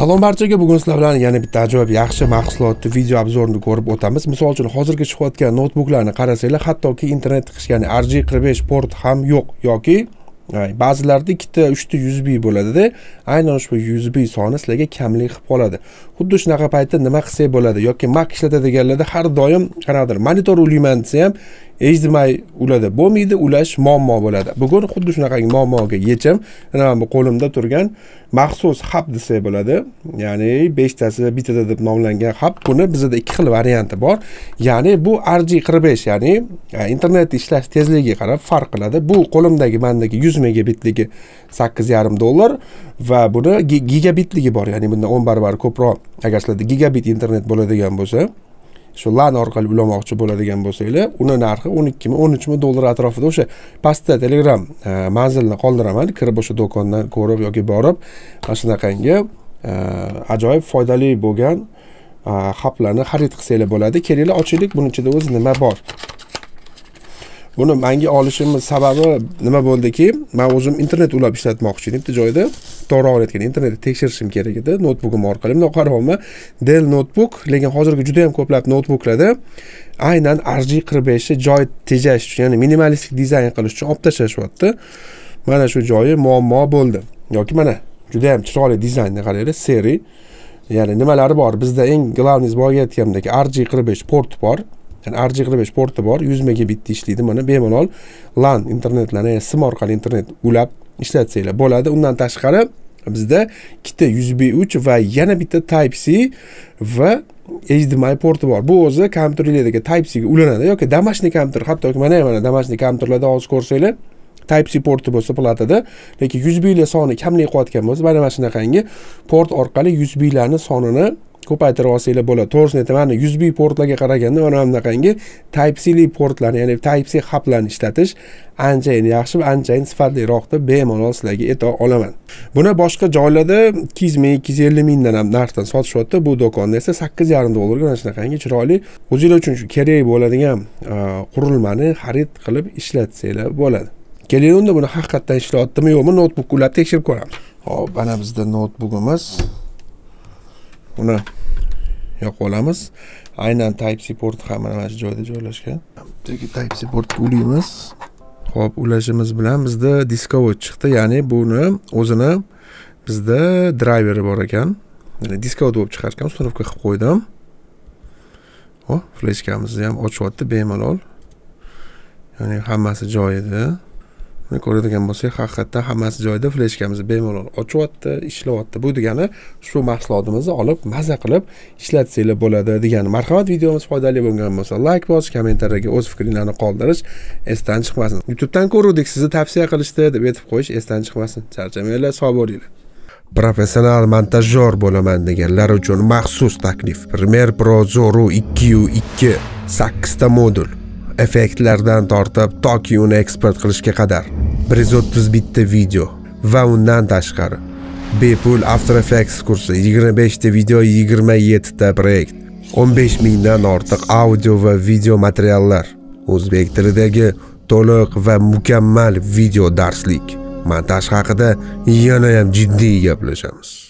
Salom barchaga, bugun sizlar bilan yana bitta ajoyib yaxshi mahsulotni video obzorini ko'rib o'tamiz. Misol uchun hozirgi chiqayotgan noutbuklarni qarasanglar, hattoki internet qishgani RJ45 port ham yo'q yoki ba'zilarda 2ta, 3ta USB bo'ladi-da. Aynan shu USB soni sizlarga kamlik qilib qoladi. Xuddi shunaqa paytda nima qilsak bo'ladi yoki Mac ishlatadiganlarda har doim qanadir monitor ulayman desa ham HDMI uladi bo'lmaydi, ulash muammo bo'ladi. Bugun xuddi shunaqa muammoga yechim mana bu qo'limda turgan maxsus hub desa bo'ladi. Ya'ni 5tasi bitada deb nomlangan hub. Buni bizda 2 xil varianti bor. Ya'ni bu RJ45, ya'ni internet ishlash tezligiga qarab farq qiladi. Bu qo'limdagi mendagi 100 megabitligi $8.50 va buni gigabitligi bor, ya'ni bundan 10 barobar ko'proq. Agar sizlarda gigabit internet bo'ladigan bo'lsa, shu LAN orqali ulamoqchi bo'ladigan bo'lsanglar, uni narxi $12 ming, $13 ming atrofida. O'sha pastda Telegram manzilini qoldiraman, kirib o'sha do'kondan ko'rib yoki borib, shunaqangi ajoyib foydali bo'lgan haplarni xarid qilsanglar bo'ladi. Kelinglar ochaylik, buning ichida o'zi nima bor. Buni menga olishimiz sababi nima bo'ldiki, men o'zim internet ulab ishlatmoqchi edim, bitta joyda to'g'ri o'rayotgan internetni tekshirishim kerak edi noutbukim orqali. Mana qaryapman, Dell noutbuk, lekin hozirgi juda ham ko'plab noutbuklarda aynan RJ45 ni joy tejash uchun, ya'ni minimalistik dizayn qilish uchun olib tashlashyapti. Mana shu joyi muammo bo'ldi. Yoki mana juda ham chiroyli dizaynni qaranglar, seri, ya'ni nimalari bor. Bizda eng glavniy boyga aytganimdek RJ45 porti bor. Yani RJ45 porti bor, 100 megabit ishlaydi. Mana bemalol LAN internetlarni, sim orqali internet ulab ishlatsanglar bo'ladi. Undan tashqari bizda 2ta USB 3 va yana bitta Type-C va HDMI porti bor. Bu o'zi kompyuterlardagi Type-C ga ulanadi yoki damashni kompyuter, hattoki mana damashni kompyuterlarda hozir ko'rsanglar Type-C porti bo'lsa platada, lekin USB lar soni kamlik qo'yotgan bo'lsa, mana shunaqangi port orqali USB larni sonini ko'paytirib olsanglar bo'ladi. To'g'risini aytaman, USB portlarga qaraganda mana bunaqangi Type-C li portlarni, ya'ni Type-C hublarni ishlatish anchayin yaxshi va anchayin sifatliroqda bemalol sizlarga ayta olaman. Buni boshqa joylarda 200 ming, 250 mingdan ham narxdan sotishyapti. Bu do'konda esa $8.50 ga mana shunaqangi chiroyli, o'zinglar uchun kerak bo'ladigan qurilmani xarid qilib ishlatsanglar bo'ladi. Keling, unda buni haqiqatdan ishlatdimi yo'qmi noutbukni ulab tekshirib ko'ramiz. Hop, mana bizda noutbukimiz. Buni yoqib olamiz. Aynan Type-C porti ham mana shu joyda joylashgan. Bitta Type-C portni ulaymiz. Xo'p, ulashimiz bilan bizda diskovod chiqdi, ya'ni buni o'zini bizda driveri bor ekan. Ya'ni diskovod bo'lib chiqargan, ustanovka qilib qo'ydim. Xo'p, fleshkamizni ham ochyapti bemalol. Ya'ni hammasi joyida. Buni ko'radigan bo'lsak, haqiqatdan hammasi joyida, fleshkamizni bemalol ochyapti, ishlayapti. Bu degani shu mahsulotimizni olib, mazza qilib ishlatsanglar bo'ladi degani. Marhamat, videomiz foydali bo'lgan bo'lsa, like bosish, kommentariyaga o'z fikringizni qoldirish esdan chiqmasin. YouTubedan ko'ruvdik, sizni tavsiya qilishdi deb aytib qo'yish esdan chiqmasin. Charchamanglar, sog' bo'linglar. Professional montajyor bo'laman deganlar uchun maxsus taklif. Premiere Pro Zoru 2U2 8ta modul. Effektlardan tortib toki uni eksport qilishga qadar 131 ta video va undan tashqari bepul After Effects kursi, 25 ta video, 27 ta proyekt, 15 mingdan ortiq audio va video materiallar, o'zbek tilidagi to'liq va mukammal video darslik, montaj haqida yana ham jiddiy gaplashamiz.